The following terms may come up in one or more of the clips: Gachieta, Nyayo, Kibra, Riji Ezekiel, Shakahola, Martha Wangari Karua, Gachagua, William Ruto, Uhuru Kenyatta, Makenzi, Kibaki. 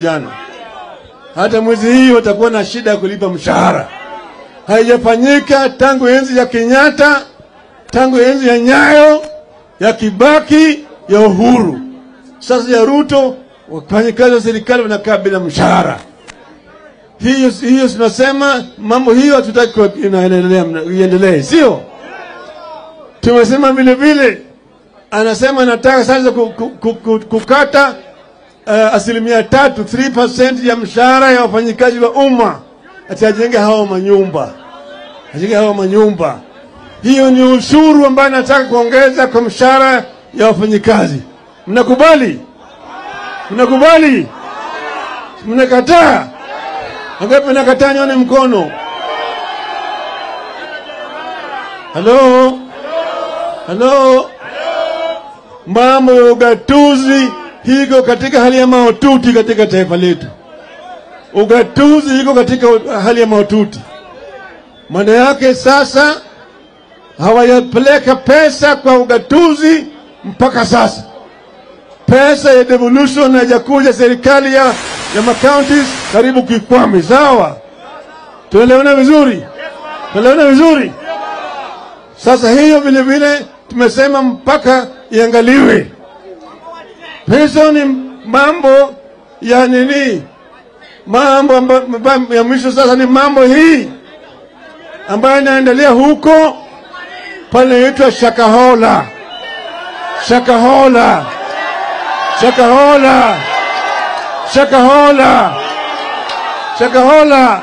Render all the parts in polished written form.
Jana. Hata mwezi hii watakuwa na shida kulipa mshahara. Haijafanyika tangu enzi ya Kenyatta, tangu enzi ya Nyayo, ya Kibaki, ya Uhuru. Sasa ya Ruto, wafanyikazi wa serikali wanakaa bila mshahara. Hiyo tunasema mambo hiyo hatutaki iendelee, sio? Tumesema vile vile anasema nataka sasa kukata 3% 3% ya mshahara ya wafanyikazi wa umma, atajenge hao manyumba, ajenge hao manyumba. Hiyo ni ushuru ambao nataka kuongeza kwa mshahara ya wafanyikazi. Mnakubali? Mnakubali? Mnakataa? Angapi nakataa nione mkono? Hello? Hello? Mambo ya ugatuzi hiko katika hali ya maututi katika taifa letu. Ugatuzi hiko katika hali ya maututi. Maana yake sasa hawajapeleka pesa kwa ugatuzi mpaka sasa. Pesa ya devolution haijakuja, serikali ya macounties karibu kikwame. Sawa? Tuelewana vizuri? Tuelewana vizuri? Sasa hiyo vile vile tumesema mpaka iangaliwe. Hizo ni mambo ya nini? Mambo ya mwisho sasa ni mambo hii ambayo inaendelea huko pale inaitwa Shakahola. Shakahola. Shakahola. Shakahola. Shakahola.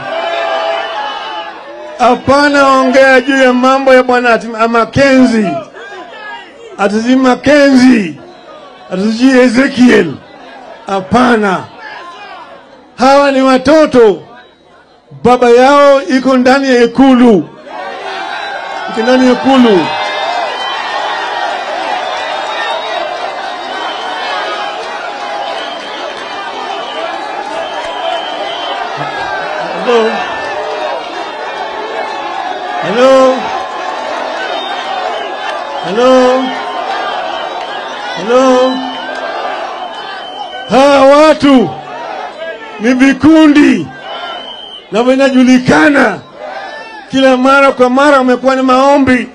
Hapana ongea juu ya mambo ya bwana Makenzi. Atazima Makenzi. Riji Ezekiel. Hapana. Hawa ni watoto. Baba yao iko ndani ya ikulu. Iko ndani ya ikulu. Hello. Hello. Hello. Hello. Hawa watu ni vikundi na vinajulikana. Kila mara kwa mara wamekuwa na maombi,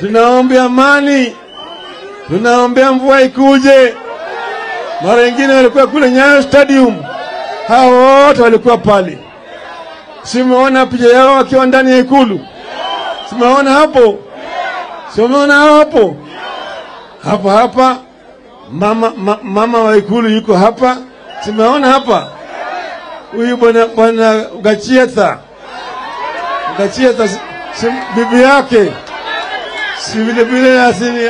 tunaombea amani, tunaombea mvua ikuje. Mara nyingine walikuwa kule Nyayo Stadium, hawa wote walikuwa pale. Simeona picha yao wakiwa ndani ya ikulu. Simeona hapo. Simeona hapo. Hapa hapa mama wa ikulu yuko hapa. Simeona hapa. Huyu bwana Gachieta. Gachieta bibi yake. Si vile vile asini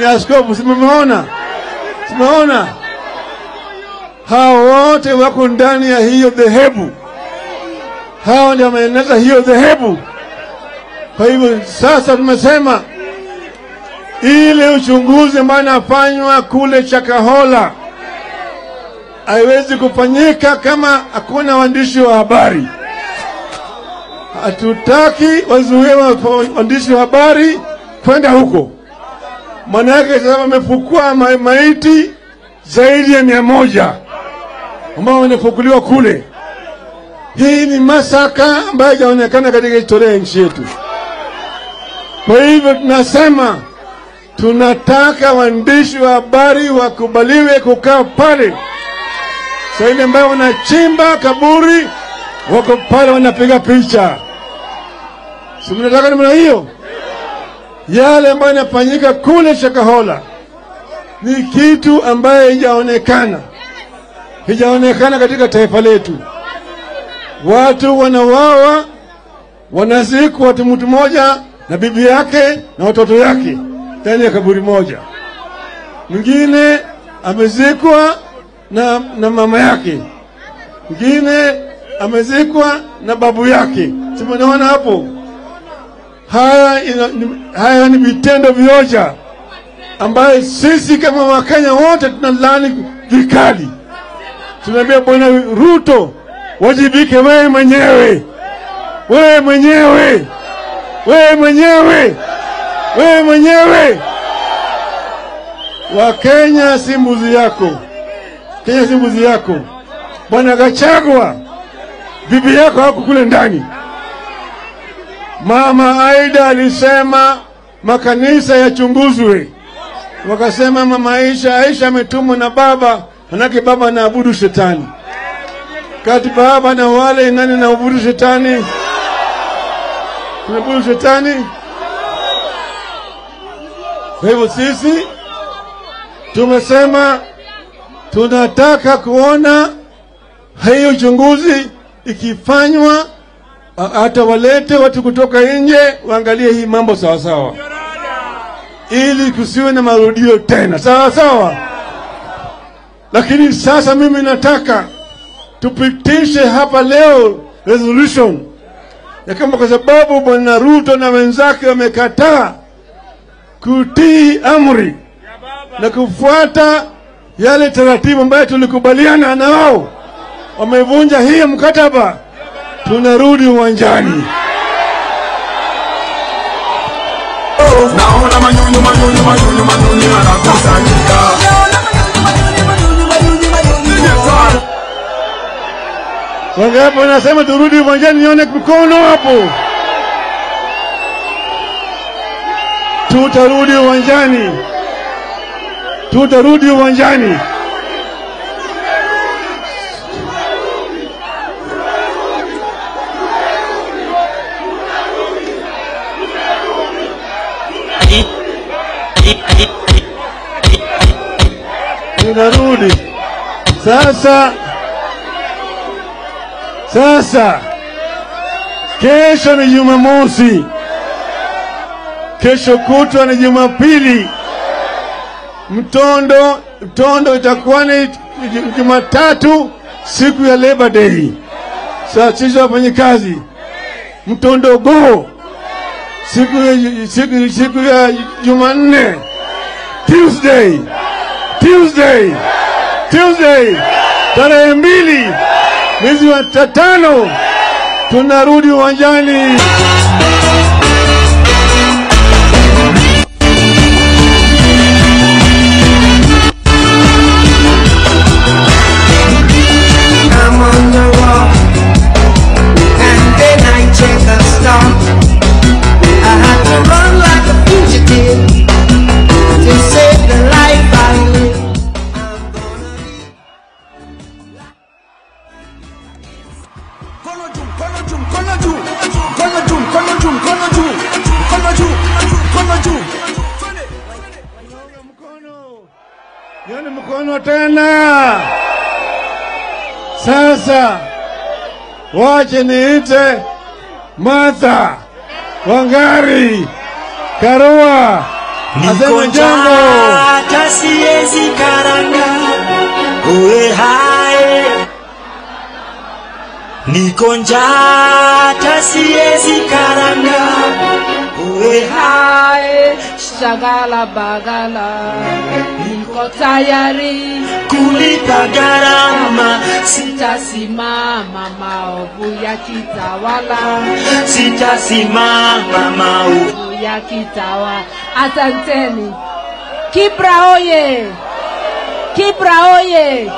ya askofu. Simeona. Simeona. Hao wote wako ndani ya hiyo dhehebu. Hao ndio wameeneza hiyo dhehebu. Kwa hivyo sasa tumesema ile uchunguzi ambao unafanywa kule Shakahola haiwezi kufanyika kama hakuna waandishi wa habari. Hatutaki wazuie waandishi wa habari kwenda huko. Maana yake sasa wamefukua maiti zaidi ya 100 ambao wanafukuliwa kule. Hii ni masaka ambayo inaonekana katika historia ya nchi yetu. Kwa hivyo tunasema tunataka waandishi wa habari wakubaliwe kukaa pale. Sasa ile ambayo wanachimba kaburi wako pale wanapiga picha. Si mnataka namna hiyo? Yale ambayo yanafanyika kule Shakahola ni kitu ambaye haijaonekana. Haijaonekana katika taifa letu. Watu wanawawa, wanazikwa, watu mtu moja na bibi yake na watoto yake ndani ya kaburi moja. Mwingine amezikwa na mama yake. Mwingine amezikwa na babu yake. Tumeona hapo. Haya ni vitendo vioja ambayo sisi kama Wakenya wote tunalaani vikali. Tunaambia bwana Ruto, wajibike wewe mwenyewe. Wewe mwenyewe. Wewe mwenyewe. Wewe mwenyewe. Wakenya si mbuzi yako. Kenya si mbuzi yako. Bwana Gachagua, bibi yako hapo kule ndani. Mama Aida alisema makanisa yachunguzwe. Wakasema mama Aisha ametumwa na baba, manake baba anaabudu shetani. Kati baba na wale nani na abudu shetani? Tunaabudu shetani. Kwa hivyo sisi tumesema tunataka kuona hiyo uchunguzi ikifanywa, hata walete watu kutoka nje waangalie hii mambo sawa sawa, ili kusiwe na marudio tena, sawa sawa. Lakini sasa mimi nataka tupitishe hapa leo resolution ya kama, kwa sababu Bwana Ruto na wenzake wamekataa kutii amri na kufuata yale taratibu ambayo tulikubaliana na wao, wamevunja hii mkataba. Tunarudi uwanjani. Naona manyunyu anakusanyika. Wangapo nasema turudi uwanjani, nione mkono hapo. Tutarudi uwanjani. Tutarudi uwanjani. Tunarudi. Sasa kesho ni Jumamosi, kesho kutwa ni Jumapili, mtondo itakuwa ni Jumatatu, siku ya Labor Day. Sasa sisi wafanyakazi mtondo go siku ya Jumanne, Tuesday tarehe 2 mwezi wa 5, tunarudi uwanjani. Nione mkono tena. Sasa wache niite Martha Wangari Karua asema jambo kasiezi karanga uwe hai, nikonja kasiezi karanga uwe hai, shagala bagala tayari kulipa gharama, sitasimama maovu ya kitawala, sitasimama maovu ya kitawala. Asanteni. Kibra oye, Kibra oye.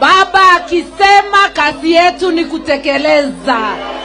Baba akisema kazi yetu ni kutekeleza.